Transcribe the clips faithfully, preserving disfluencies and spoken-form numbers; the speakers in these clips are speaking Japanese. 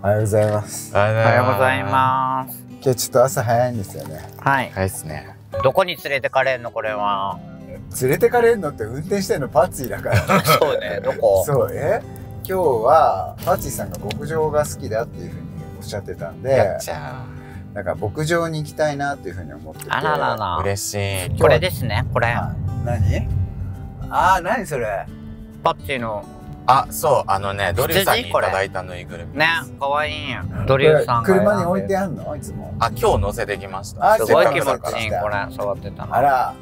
おはようございます。おはようございます。今日ちょっと朝早いんですよね。はい。早いですね。どこに連れてかれんのこれは。連れてかれんのって運転してるのパッチーだから。そうね。どこ？そうえ。今日はパッチーさんが牧場が好きだっていうふうにおっしゃってたんで。やっちゃう。なんか牧場に行きたいなっていうふうに思ってて。あららら。嬉しい。これですね。これ。何？ああ、何それ。パッチーの。あ、そう、あのね、ドリューさんにいただいたぬいぐるみです。ね、かわいいんや。ドリューさんが。車に置いてあんのいつも。あ、今日乗せてきました。すごい気持ちいい、これ、触ってたの。あら、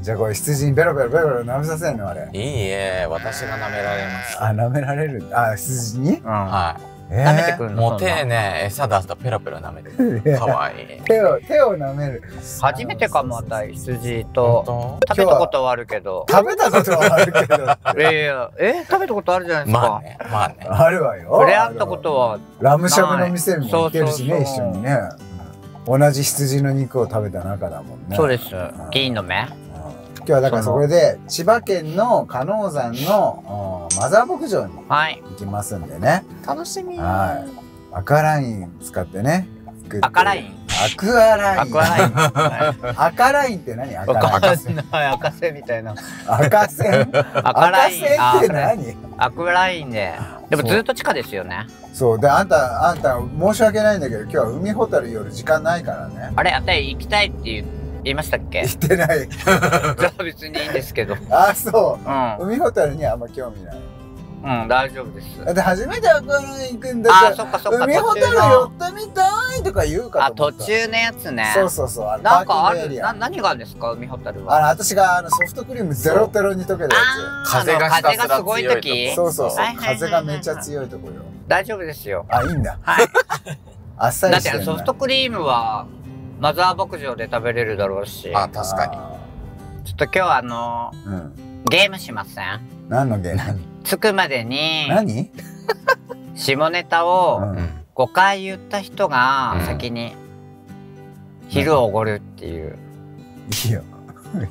じゃあこれ羊にベロベロベロベロ舐めさせんのあれ。いいえ、私が舐められます。あ、舐められる。あ、羊に？はい。舐めてくるの？もう手ね、餌出すとペロペロ舐めて。かわいい。手を、手を舐める。初めてかも、私、羊と。食べたことはあるけど。食べたことはあるけど。いやいや、え、食べたことあるじゃないですか。まあね、まあね。あるわよ。触れ合ったことは。ラムシャブの店にも行けるしね、一緒にね。同じ羊の肉を食べた仲だもんね。そうです。銀の目。今日はだからそれで千葉県の鹿野山のマザー牧場に行きますんでね。楽しみ。はい。アクアライン使ってね。アクアライン。アクアライン。アクアライン。アクアラインって何？赤線。赤線みたいな。赤線。赤線って何？アクアラインで。でもずっと地下ですよね。そうで、あんたあんた申し訳ないんだけど今日は海ホタル夜時間ないからね。あれ、あたり行きたいっていう。言いましたっけ？言ってない。じゃあ別にいいんですけど。あ、そう。海ホタルにはあんま興味ない。うん、大丈夫です。だって初めてアクアライン行くんだから。海ホタル寄ってみたいとか言うかと思った。あ、途中のやつね。そうそうそう。なんかある。な、何があるんですか？海ホタルは。あの、私があのソフトクリームゼロゼロに溶けたやつ。風が風がすごい時。そうそうそう。風がめちゃ強いところ。大丈夫ですよ。あ、いいんだ。はい。あっさりしてる。だってソフトクリームは。マザー牧場で食べれるだろうし。あ、確かに。ちょっと今日はあのゲームしません？何のゲーム？着くまでに何？下ネタをごかい言った人が先に昼をおごるっていう。いいよ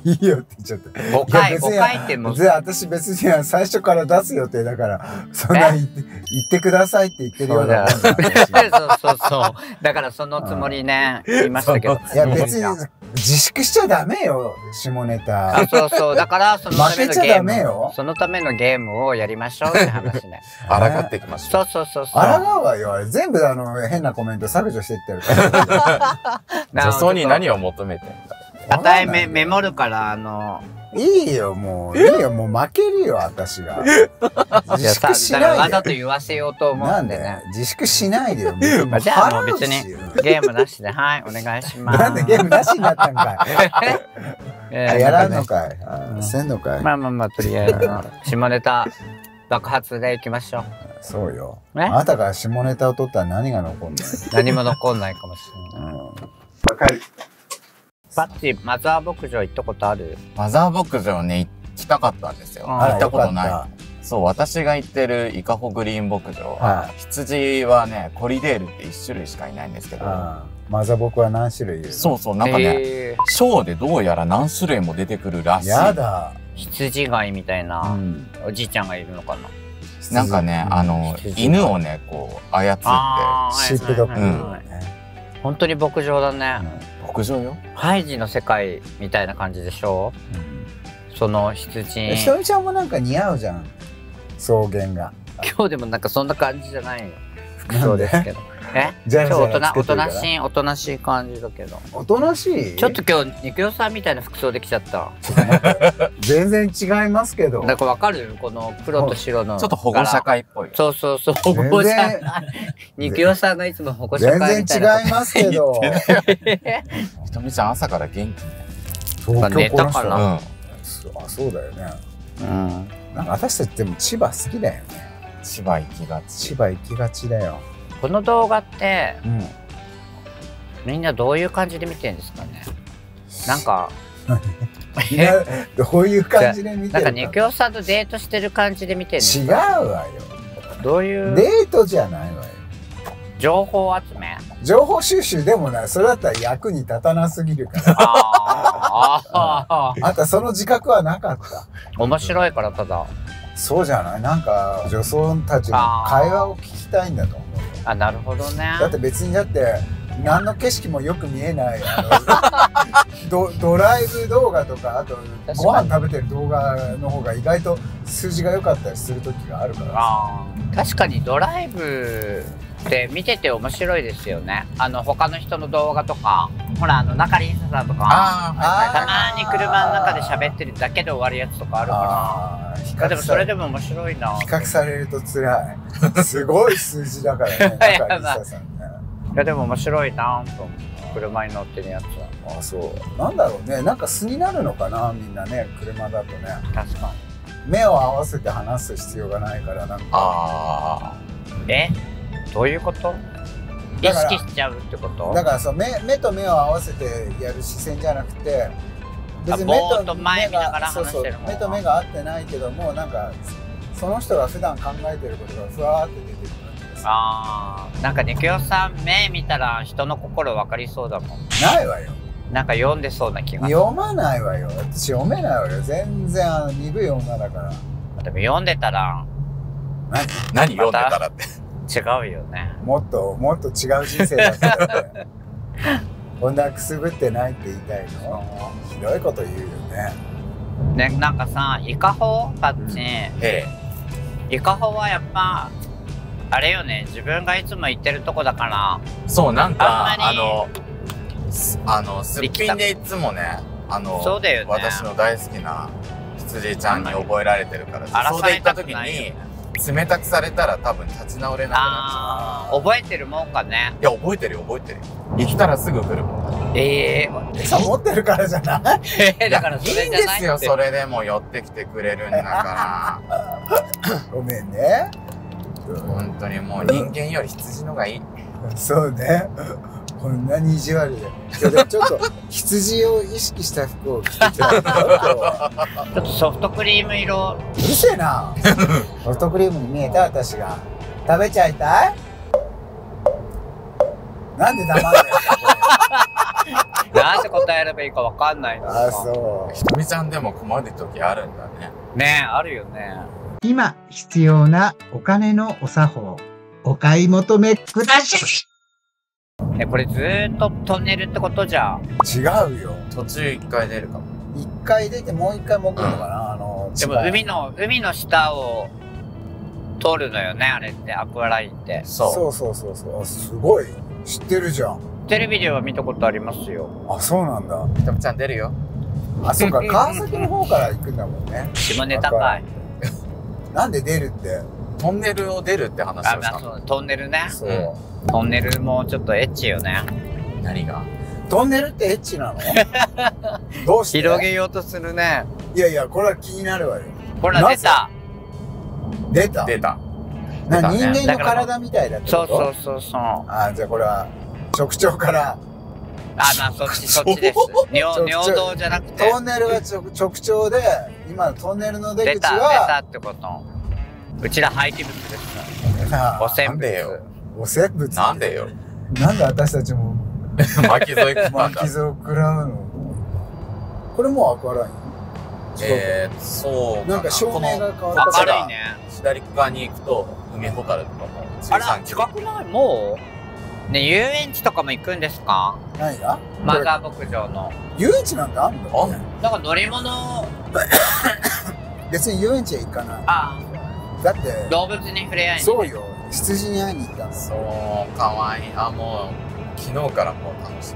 いいよって言っちゃった。ごかいごかいってもう。私別に最初から出す予定だからそんな言ってくださいって言ってるような。そうそうそう。だからそのつもりね言いましたけど。いや別に自粛しちゃダメよ下ネタ。あ、そうそう。だからそのためのゲームそのためのゲームをやりましょうって話ね。抗っていきましょう。そうそうそう。抗うわよあれ全部あの変なコメント削除していってるから。じゃあソニー何を求めてんだ。あたいメメモるからあのいいよもういいよもう負けるよ私が自粛しないでわざと言わせようと思うんでね自粛しないでよじゃあもう別にゲームなしではいお願いしますなんでゲームなしになったんかいやらんのかいせんのかいまあまあまあとりあえず下ネタ爆発でいきましょうそうよあなたが下ネタを取ったら何が残んない何も残んないかもしれないわかるパッチ、マザー牧場行ったことある？マザー牧場ね、行きたかったんですよ。行ったことない。そう、私が行ってる伊香保グリーン牧場、羊はね、コリデールっていち種類しかいないんですけど、マザボクは何種類いる？そうそう、なんかね、ショーでどうやら何種類も出てくるらしい。やだ。羊飼いみたいなおじいちゃんがいるのかな。なんかね、あの、犬をね、こう、操って。シープドッグ。本当に牧場だね。牧場よ。ハイジの世界みたいな感じでしょ。うん、その羊。ひとみちゃんもなんか似合うじゃん。草原が。今日でもなんかそんな感じじゃないよ。服装ですけど。え？じゃあ大人、大人しい、大人しい感じだけど。大人しい？ちょっと今日肉代さんみたいな服装できちゃった。全然違いますけど。なんかわかる？この黒と白の。ちょっと保護社会っぽい。そうそうそう。保護社会。肉代さんがいつも保護社会みたいな。全然違いますけど。ひとみちゃん朝から元気。まあ寝たかな。あ、そうだよね。うん。なんか私たちでも千葉好きだよね。千葉行きがち。千葉行きがちだよ。この動画って、うん、みんなどういう感じで見てるんですかね。なんかどういう感じで見てるか。なんかね、肉代さんとデートしてる感じで見てるんですか。違うわよ。どういうデートじゃないわよ。情報集め。情報収集でもない。それだったら役に立たなすぎるから。ああ。あんたその自覚はなかった。面白いからただ。そうじゃない。なんか女装たちの会話を聞きたいんだと思う。あ、なるほどね。だって別にだって何の景色もよく見えないド, ドライブ動画とか、あとご飯食べてる動画の方が意外と数字が良かったりする時があるから。あ、確かにドライブって見てて面白いですよね。あの他の人の動画とか、ほらあの中里依紗さんとかたまに車の中で喋ってるだけで終わるやつとかあるから。でもそれでも面白いな。比較されると辛い。すごい数字だからね。中里依紗さんね。いやでも面白いなぁと。車に乗ってるやつは。あ、そう。なんだろうね。なんか素になるのかな、みんなね。車だとね。確かに。目を合わせて話す必要がないからなんか。ああ。え？どういうこと？意識しちゃうってこと？だからそう、目目と目を合わせてやる視線じゃなくて。別に目と目が、そうそう、目と目が合ってないけども、なんかその人が普段考えてることがふわーって出てくる感じです。ああ、なんかね、きよさん目見たら人の心分かりそうだもん。ないわよ。なんか読んでそうな気が。読まないわよ。私読めないわよ。全然あの鈍い女だから。でも読んでたら。何？何読んでたらって。違うよね。もっともっと違う人生だったよね。こんなくすぶってないって言いたいの。ひどいこと言うよね。ね、なんかさ、伊香保パッチン、ええ、伊香保はやっぱあれよね、自分がいつも行ってるとこだから。そう、なんかあのあのすっぴんでいつもね、あのそうだよね、私の大好きな羊ちゃんに覚えられてるから、そうで行った時に冷たくされたら多分立ち直れなくなっちゃう。覚えてるもんかね。いや覚えてるよ、覚えてるよ。生きたらすぐ来るもんだ。ええ、餌持ってるからじゃない。だからそれじゃない。いいんですよ、それでも寄ってきてくれるんだから。ごめんね。本当にもう人間より羊のがいい。そうね。こんなに意地悪で。ちょっと羊を意識した服を着てちゃう。ちょっとソフトクリーム色。うるせえな。ソフトクリームに見えた私が。食べちゃいたい？なんで黙るの？なんで答えればいいかわかんないの。あ、そう。ひとみちゃんでも困る時あるんだね。ねえ、あるよね。今必要なお金のお作法、お買い求めください。ね、これずーっとトンネルってことじゃ。違うよ。途中一回出るかも。一回出てもう一回潜るのかな、あの。でも海の海の下を通るのよね、あれってアクアラインって。そうそうそうそう。すごい。知ってるじゃん。テレビでは見たことありますよ。あ、そうなんだ。ひとみちゃん出るよ。あ、そうか、川崎の方から行くんだもんね。下ネタかい。なんで出るって。トンネルを出るって話をしたの。トンネルね。そう。トンネルもちょっとエッチよね。何が？トンネルってエッチなの？どうして？広げようとするね。いやいや、これは気になるわよ。ほら出た。出た。出た。人間の体みたいだってこと？そうそうそうそう。あ、じゃあこれは直腸から。あ、まあそっちそっちです。尿道じゃなくてトンネルは直腸で、今のトンネルの出口は出たってこと。うちら廃棄物です。汚染物。汚染物なんでよ。なんで私たちも巻き添え食らうの。これもうアクアライン。えー、そうなんか照明が変わったから明るいね。左側に行くと海ほたるとかも。あら、近くない？もうね、遊園地とかも行くんですか？何が？マザー牧場の遊園地なんてあんの？なんか乗り物別に遊園地へ行かない。ああ、だって動物に触れ合いに。そうよ、羊に会いに行ったの。そうかわいい。あ、もう昨日からもう楽し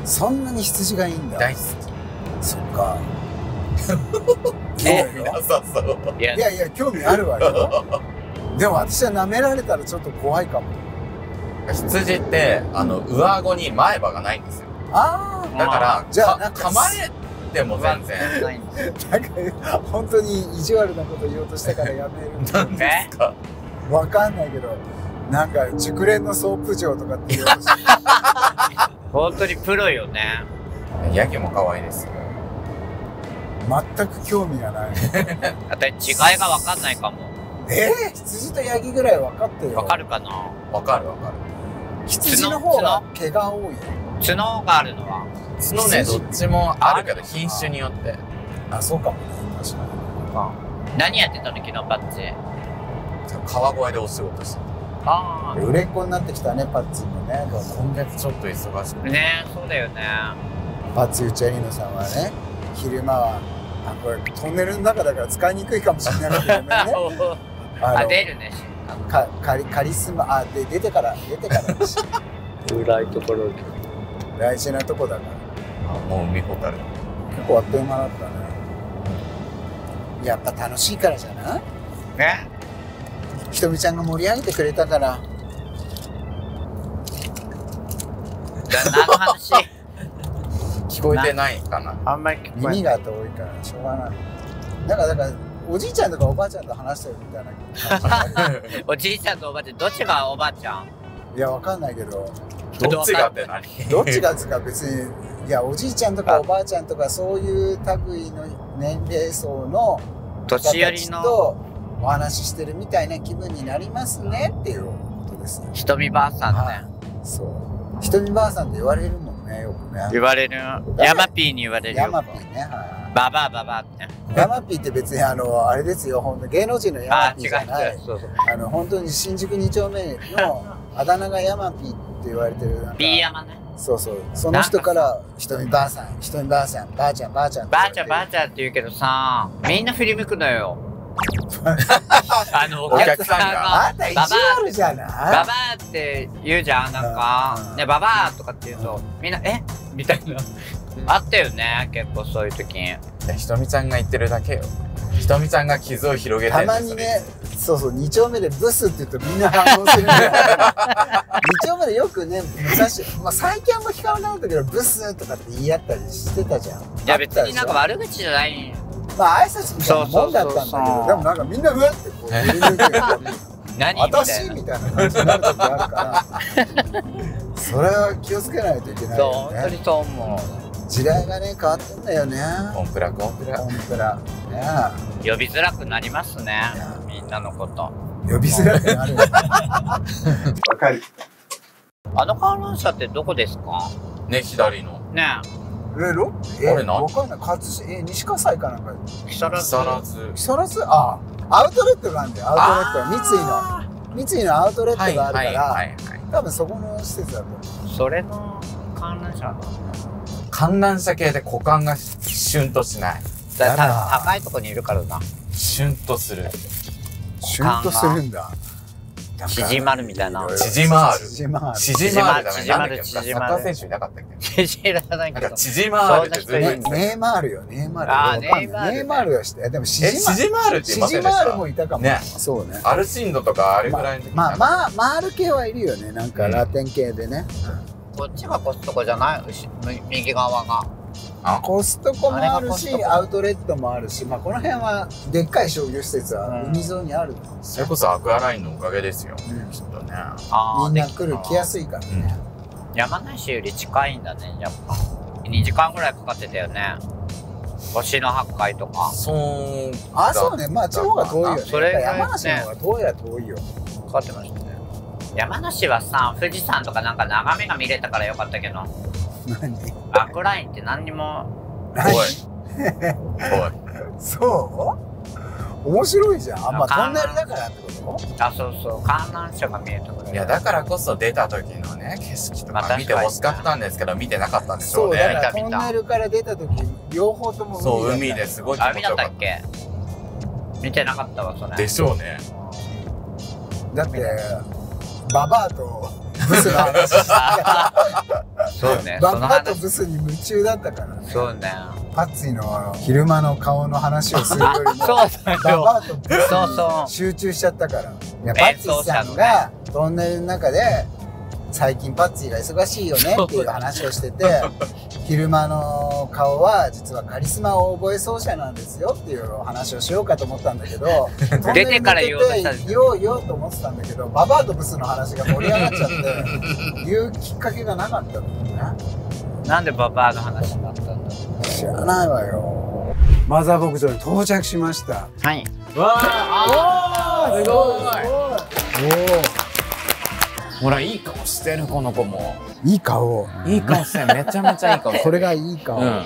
み。そんなに羊がいいんだ。大好き。そっか。いやいや、興味あるわよ。でも私は舐められたらちょっと怖いかも。羊ってあの上顎に前歯がないんですよ。ああ、だからじゃあ噛まれても全然ないんですよ。なんか本当に意地悪なこと言おうとしたからやめるんですか。わかんないけど、なんか熟練のソープ嬢とかって言おうとした。本当にプロよね。ヤギも可愛いですよ。全く興味がない。私違いが分かんないかも。ええー、羊とヤギぐらい分かってる。分かるかな。分かる分かる。羊の方が毛が多い。角があるのは。角ね、どっちもあるけど品種によって。あ、そうかもね、確かに。何やってたの昨日パッチ。川越でお仕事してた。あ売れっ子になってきたね、パッツンもね。今月ちょっと忙しくてね。そうだよね。パッツン内海野さんはね、昼間はあこれトンネルの中だから使いにくいかもしれないけどねあ出るね、かカリカリスマ、あで出てから出てからだし暗いところ大事なとこだから。あもう見ほたる結構あっという間だったね。やっぱ楽しいからじゃないね。ひとみちゃんが盛り上げてくれたから。何の話聞こえてないかな。あんまり聞こえない。耳が遠いからしょうがない。だからだからおじいちゃんとかおばあちゃんと話してるみたいな。おじいちゃんとおばあちゃんどっちがおばあちゃん？いやわかんないけど。どっちがって何？どっちがですか別に。いやおじいちゃんとかおばあちゃんとかそういう類の年齢層の年寄りの。お話ししてるみたいな気分になりますねっていうことですね。ひとみばあさんね。そう。ひとみばあさんって言われるもんね、よくね。言われる。ヤマピーに言われる。ヤマピーね。ババアババアって。ヤマピーって別にあのあれですよ、本当芸能人のヤマピーじゃない。あの本当に新宿二丁目のあだ名がヤマピーって言われてる。ビーヤマね。そうそう。その人からひとみばあさん、ひとみばあさん、ばあちゃんばあちゃん。ばあちゃんばあちゃんって言うけどさ、みんな振り向くのよ。あのお客さんが「ババア」って言うじゃん。なんか「ねババア」とかって言うとみんな「え？」みたいなあったよね。結構そういう時にひとみちゃんが言ってるだけよ。ひとみちゃんが傷を広げてる。たまにね、そうそう、に丁目でブスって言うとみんな反応するんだよ。に丁目でよくね、昔、まあ最近あんま聞かなくなったけどブスとかって言い合ったりしてたじゃん。いや別になんか悪口じゃない。まあ挨拶みたいなもんだったんだけど、でもなんかみんなうわってこう言うて何私みたいな感じになる時があるからそれは気をつけないといけないよね。そう、本当にそう。時代がね、変わってんだよね。コンプラ、コンプラ、コンプラね。呼びづらくなりますね、みんなのこと。呼びづらくなる。わかる。あの観覧車ってどこですかね、左のね。え、ロッえ、わかんない。かつ、え、西葛西かなんか。木更津。木更津、あ、アウトレットがあるんだよ。アウトレット、三井の。三井のアウトレットがあるから。多分そこの施設だと思う。それの観覧車だ。観覧車系で股間がシュンとしない。だから高いとこにいるからな。シュンとする。シュンとするんだ。縮まるみたいな。縮まる。縮まる。縮まる。縮まる。縮まる。サッカー選手いなかったっけ？縮まらないけど。縮まるってずいぶん。ネイマールよ、ネイマール。ああ、ネイマール。ネイマールはして。でも縮まる。縮まるって言いませんでした？縮まるもいたかも。ね。そうね。アルシンドとかあれぐらいの時。まあまあ、マール系はいるよね。なんかラテン系でね。こっちがコストコじゃない？右側が。コストコもあるしアウトレットもあるし、まあこの辺はでっかい商業施設は海沿いにある。それこそアクアラインのおかげですよ、うん、きっとね。みんな来る来やすいからね、うん、山梨より近いんだね。やっぱにじかんぐらいかかってたよね、星のはっかいとか。そうあそうね。まああっちの方が遠いよね。それね、山梨の方が遠いは遠いよ。かかってましたね。山梨はさ、富士山とかなんか眺めが見れたからよかったけど、アクラインって何にも。おいそう面白いじゃん。あんまトンネルだからってこと。あそうそう、観覧車が見えるところ。いやだからこそ出た時のね景色とか見てほしかったんですけど見てなかったんでしょうね。そうだからトンネルから出た時両方とも海。そう海ですごい気持ちよかった。海だったっけ？見てなかったわそれ。でしょうね。だってババアとブスの話してた。そうね。ババアとブスに夢中だったからね。そうね。パッツィの昼間の顔の話をするよりもババアとブスに集中しちゃったから。いやパッツィさんがトンネルの中で最近パッツィが忙しいよねっていう話をしてて、昼間の顔は実はカリスマを覚え奏者なんですよっていう話をしようかと思ったんだけど、出てから言おうとしたんです。言おう言おうと思ってたんだけど、ババアとブスの話が盛り上がっちゃって言うきっかけがなかったんだよね。なんでババアの話になったんだろう。知らないわよ。マザー牧場に到着しました。はい。わー、すごい。すごい。おお。ほらいい顔してるこの子も。いい顔。いい顔してめちゃめちゃいい顔。これがいい顔。うん